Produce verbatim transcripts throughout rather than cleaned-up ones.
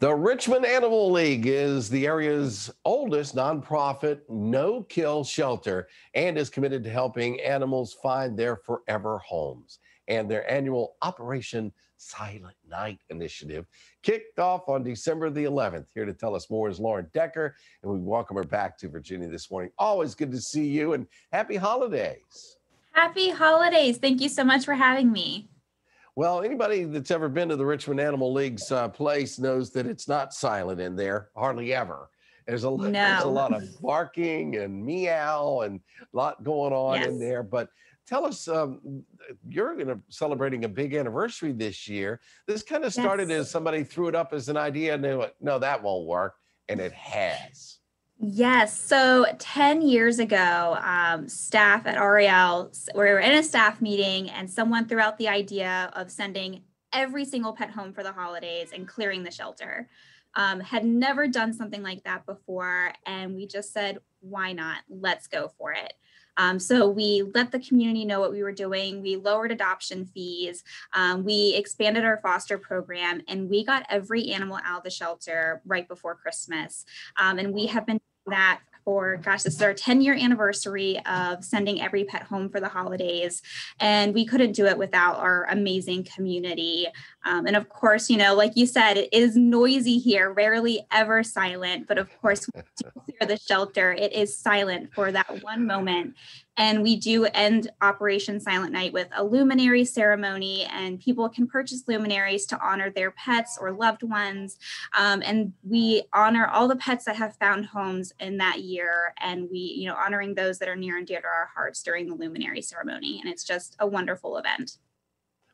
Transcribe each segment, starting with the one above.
The Richmond Animal League is the area's oldest nonprofit no-kill shelter and is committed to helping animals find their forever homes. And their annual Operation Silent Night initiative kicked off on December the eleventh. Here to tell us more is Lauren Decker, and we welcome her back to Virginia This Morning. Always good to see you, and happy holidays. Happy holidays. Thank you so much for having me. Well, anybody that's ever been to the Richmond Animal League's uh, place knows that it's not silent in there, hardly ever. There's a, no. there's a lot of barking and meow and a lot going on yes. in there. But tell us, um, you're going to celebrating a big anniversary this year. This kind of started yes. as somebody threw it up as an idea and they went, no, that won't work. And it has. Yes. So ten years ago, um, staff at R A L, we were in a staff meeting and someone threw out the idea of sending every single pet home for the holidays and clearing the shelter. Um, had never done something like that before. And we just said, why not? Let's go for it. Um, so we let the community know what we were doing. We lowered adoption fees. Um, we expanded our foster program, and we got every animal out of the shelter right before Christmas. Um, and we have been doing that for, gosh, this is our ten year anniversary of sending every pet home for the holidays. And we couldn't do it without our amazing community. Um, and of course, you know, like you said, it is noisy here, rarely ever silent. But of course, when we clear the shelter, it is silent for that one moment. And we do end Operation Silent Night with a luminary ceremony, and people can purchase luminaries to honor their pets or loved ones. Um, and we honor all the pets that have found homes in that year. And we, you know, honoring those that are near and dear to our hearts during the luminary ceremony. And it's just a wonderful event.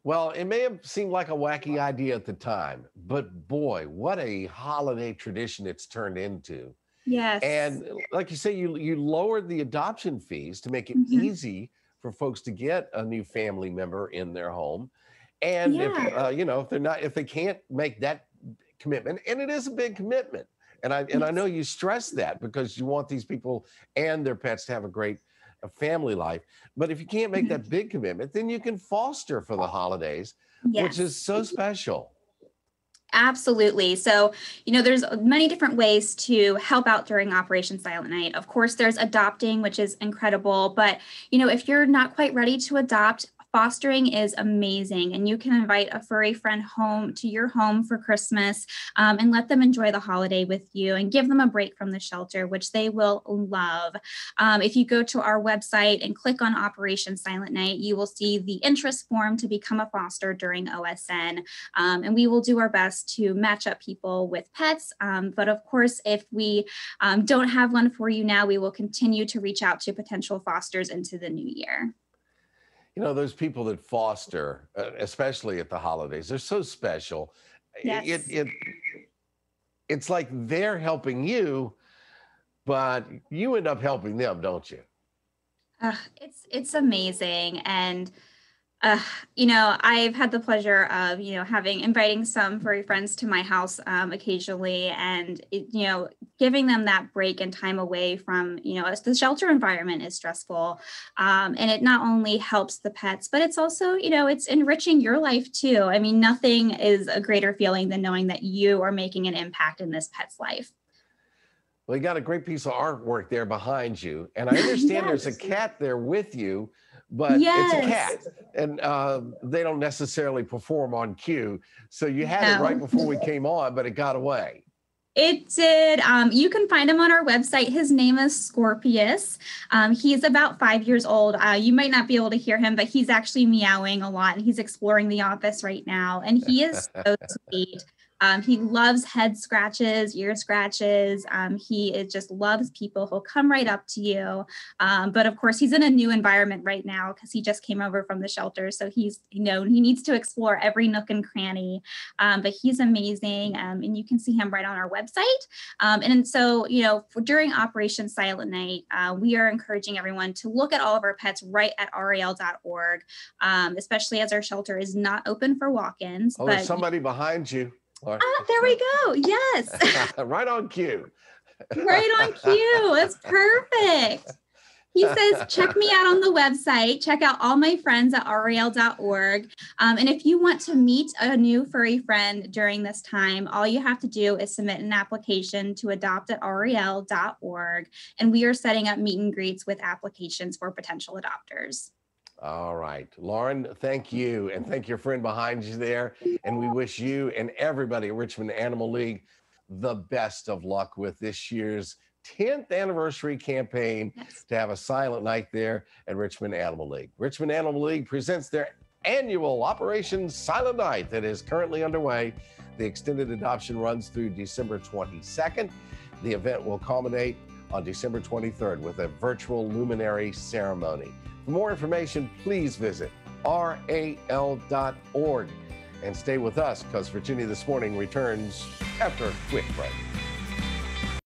Well, it may have seemed like a wacky idea at the time, but boy, what a holiday tradition it's turned into. Yes. And like you say, you, you lowered the adoption fees to make it mm-hmm. easy for folks to get a new family member in their home. And yeah. if, uh, you know, if they're not, if they can't make that commitment, and it is a big commitment. And I, and yes. I know you stress that because you want these people and their pets to have a great a family life. But if you can't make that big commitment, then you can foster for the holidays, yes. which is so special. Absolutely. So, you know, there's many different ways to help out during Operation Silent Night. Of course, there's adopting, which is incredible. But, you know, if you're not quite ready to adopt, fostering is amazing, and you can invite a furry friend home to your home for Christmas um, and let them enjoy the holiday with you and give them a break from the shelter, which they will love. Um, if you go to our website and click on Operation Silent Night, you will see the interest form to become a foster during O S N. Um, and we will do our best to match up people with pets. Um, but of course, if we um, don't have one for you now, we will continue to reach out to potential fosters into the new year. You know, those people that foster, especially at the holidays, they're so special. Yes. It, it, it's like they're helping you, but you end up helping them, don't you? Uh, it's, it's amazing. And Uh, you know, I've had the pleasure of, you know, having inviting some furry friends to my house um, occasionally, and, it, you know, giving them that break and time away from, you know, the shelter environment is stressful. Um, and it not only helps the pets, but it's also, you know, it's enriching your life too. I mean, nothing is a greater feeling than knowing that you are making an impact in this pet's life. Well, you got a great piece of artwork there behind you. And I understand yes. there's a cat there with you, but yes. it's a cat. And uh, they don't necessarily perform on cue. So you had no. it right before we came on, but it got away. It did. Um, you can find him on our website. His name is Scorpius. Um, he's about five years old. Uh, you might not be able to hear him, but he's actually meowing a lot, and he's exploring the office right now. And he is so sweet. Um, he loves head scratches, ear scratches. Um, he is just loves people. He'll come right up to you. Um, but of course, he's in a new environment right now because he just came over from the shelter. So he's, you know, he needs to explore every nook and cranny. Um, but he's amazing. Um, and you can see him right on our website. Um, and, and so, you know, for, during Operation Silent Night, uh, we are encouraging everyone to look at all of our pets right at R A L dot org, um, especially as our shelter is not open for walk-ins. Oh, but there's somebody behind you. Or, ah, there we go. Yes. Right on cue. Right on cue. That's perfect. He says, check me out on the website. Check out all my friends at R E L dot org. Um, and if you want to meet a new furry friend during this time, all you have to do is submit an application to adopt at R E L dot org. And we are setting up meet and greets with applications for potential adopters. All right, Lauren, thank you. And thank your friend behind you there. And we wish you and everybody at Richmond Animal League the best of luck with this year's tenth anniversary campaign yes. to have a silent night there at Richmond Animal League. Richmond Animal League presents their annual Operation Silent Night that is currently underway. The extended adoption runs through December twenty-second. The event will culminate on December twenty-third with a virtual luminary ceremony. For more information, please visit R A L dot org and stay with us because Virginia This Morning returns after a quick break.